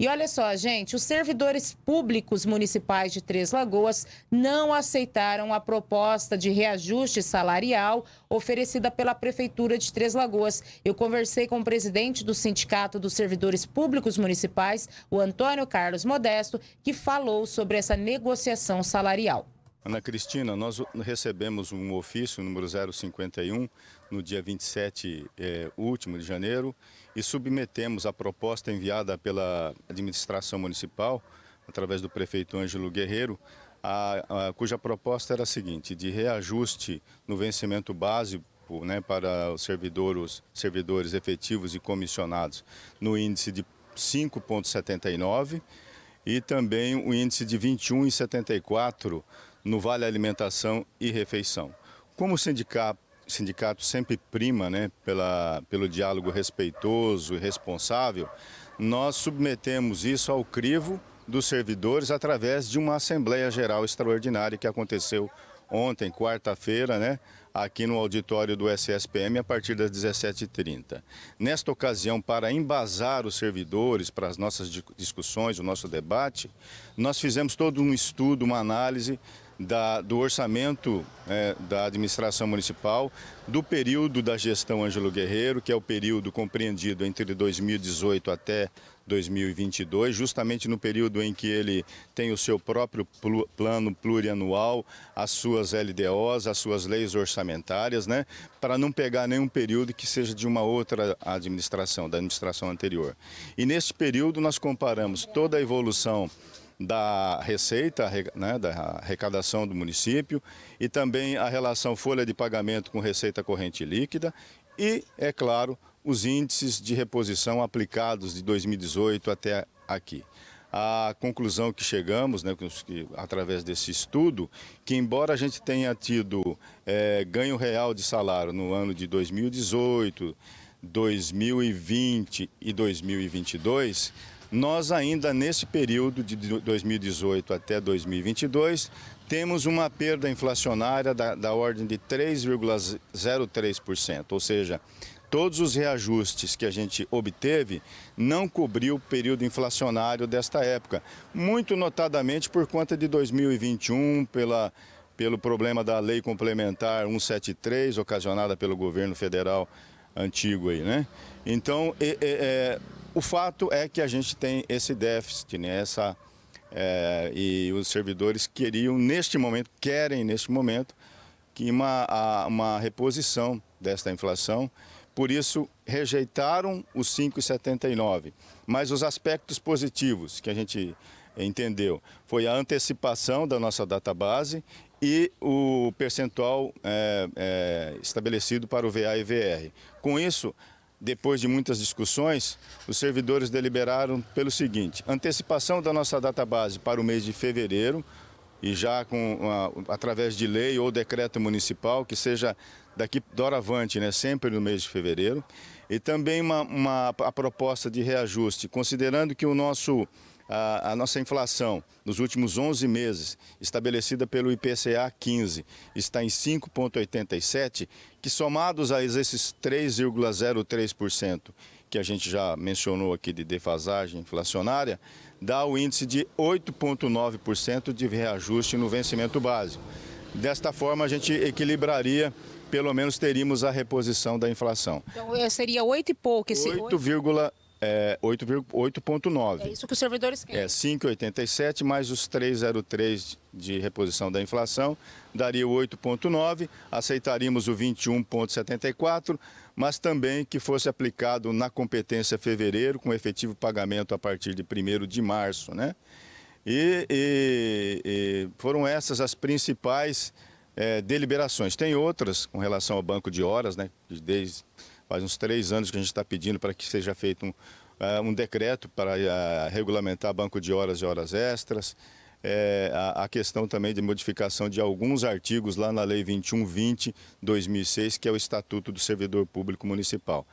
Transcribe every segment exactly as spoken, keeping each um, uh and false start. E olha só, gente, os servidores públicos municipais de Três Lagoas não aceitaram a proposta de reajuste salarial oferecida pela Prefeitura de Três Lagoas. Eu conversei com o presidente do Sindicato dos Servidores Públicos Municipais, o Antônio Carlos Modesto, que falou sobre essa negociação salarial. Ana Cristina, nós recebemos um ofício número zero cinquenta e um no dia vinte e sete é, último de janeiro e submetemos a proposta enviada pela administração municipal, através do prefeito Ângelo Guerreiro, a, a, cuja proposta era a seguinte, de reajuste no vencimento básico, né, para os servidores, servidores efetivos e comissionados no índice de cinco vírgula setenta e nove e também o índice de vinte e um vírgula setenta e quatro no Vale Alimentação e Refeição. Como o sindicato, sindicato sempre prima, né, pela, pelo diálogo respeitoso e responsável, nós submetemos isso ao crivo dos servidores através de uma Assembleia Geral Extraordinária que aconteceu ontem, quarta-feira, né, aqui no auditório do S S P M, a partir das dezessete e trinta. Nesta ocasião, para embasar os servidores, para as nossas discussões, o nosso debate, nós fizemos todo um estudo, uma análise da, do orçamento é, da administração municipal, do período da gestão Ângelo Guerreiro, que é o período compreendido entre dois mil e dezoito até dois mil e vinte e dois, justamente no período em que ele tem o seu próprio plano plurianual, as suas L D Os, as suas leis orçamentárias, né, para não pegar nenhum período que seja de uma outra administração, da administração anterior. E nesse período nós comparamos toda a evolução da receita, né, da arrecadação do município e também a relação folha de pagamento com receita corrente líquida e, é claro, os índices de reposição aplicados de dois mil e dezoito até aqui. A conclusão que chegamos, né, que, através desse estudo, que embora a gente tenha tido é, ganho real de salário no ano de dois mil e dezoito, dois mil e vinte e dois mil e vinte e dois, nós ainda nesse período de dois mil e dezoito até dois mil e vinte e dois, temos uma perda inflacionária da, da ordem de três vírgula zero três por cento, ou seja, todos os reajustes que a gente obteve não cobriu o período inflacionário desta época, muito notadamente por conta de dois mil e vinte e um, pela, pelo problema da Lei Complementar cento e setenta e três, ocasionada pelo governo federal antigo aí, né? Então, é, é, o fato é que a gente tem esse déficit, né? Essa, é, e os servidores queriam, neste momento, querem neste momento, que uma, a, uma reposição desta inflação. Por isso, rejeitaram os cinco vírgula setenta e nove. Mas os aspectos positivos que a gente entendeu foi a antecipação da nossa database e o percentual é, é, estabelecido para o V A e V R. Com isso, depois de muitas discussões, os servidores deliberaram pelo seguinte: antecipação da nossa database para o mês de fevereiro, e já com uma, através de lei ou decreto municipal, que seja daqui doravante, né, sempre no mês de fevereiro. E também uma, uma, a proposta de reajuste, considerando que o nosso, a, a nossa inflação nos últimos onze meses, estabelecida pelo I P C A quinze, está em cinco vírgula oitenta e sete, que somados a esses três vírgula zero três por cento que a gente já mencionou aqui de defasagem inflacionária, dá o índice de oito vírgula nove por cento de reajuste no vencimento básico. Desta forma, a gente equilibraria, pelo menos teríamos a reposição da inflação. Então, seria oito e pouco esse oito vírgula oito por cento. É oito vírgula nove. É isso que os servidores querem. É cinco vírgula oitenta e sete mais os três vírgula zero três de reposição da inflação, daria o oito vírgula nove, aceitaríamos o vinte e um vírgula setenta e quatro, mas também que fosse aplicado na competência fevereiro, com efetivo pagamento a partir de primeiro de março, né? E, e, e foram essas as principais é, deliberações. Tem outras com relação ao banco de horas, né? Desde Faz uns três anos que a gente está pedindo para que seja feito um, uh, um decreto para uh, regulamentar banco de horas e horas extras. É, a, a questão também de modificação de alguns artigos lá na Lei vinte e um vinte de dois mil e seis, que é o Estatuto do Servidor Público Municipal.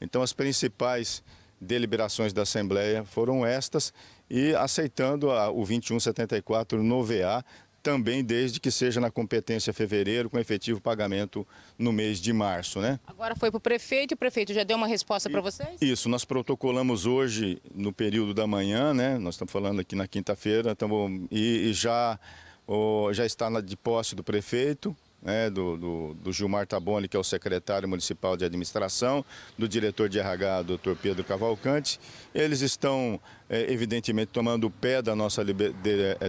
Então, as principais deliberações da Assembleia foram estas, e aceitando a, o vinte e um setenta e quatro no V A, também desde que seja na competência fevereiro, com efetivo pagamento no mês de março, né? Agora foi para o prefeito, e o prefeito já deu uma resposta para vocês? Isso, nós protocolamos hoje, no período da manhã, né? Nós estamos falando aqui na quinta-feira, e, e já, oh, já está na, de posse do prefeito, né? do, do, do Gilmar Taboni, que é o secretário municipal de administração, do diretor de R H, doutor Pedro Cavalcante. Eles estão... evidentemente, tomando o pé da nossa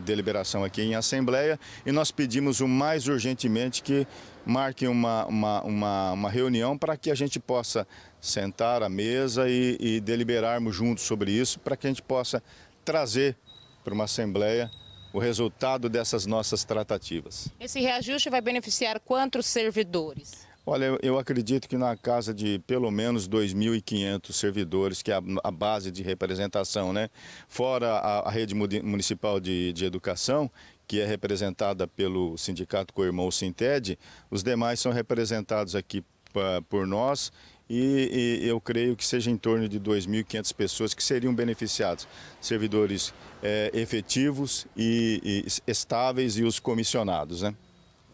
deliberação aqui em Assembleia, e nós pedimos o mais urgentemente que marquem uma, uma, uma, uma reunião para que a gente possa sentar à mesa e, e deliberarmos juntos sobre isso, para que a gente possa trazer para uma Assembleia o resultado dessas nossas tratativas. Esse reajuste vai beneficiar quantos servidores? Olha, eu acredito que na casa de pelo menos dois mil e quinhentos servidores, que é a base de representação, né? Fora a, a rede municipal de, de educação, que é representada pelo sindicato Coirmão Sinted, os demais são representados aqui pra, por nós, e, e eu creio que seja em torno de dois mil e quinhentas pessoas que seriam beneficiados. Servidores é, efetivos e, e estáveis, e os comissionados, né?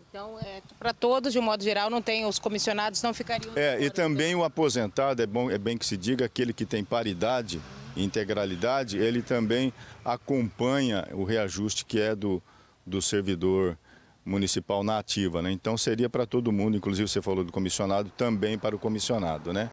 Então, é, para todos, de um modo geral, não tem, os comissionados não ficariam... É, e também o aposentado, é, bom, é bem que se diga, aquele que tem paridade, integralidade, ele também acompanha o reajuste que é do, do servidor municipal na ativa, né? Então, seria para todo mundo, inclusive você falou do comissionado, também para o comissionado, né?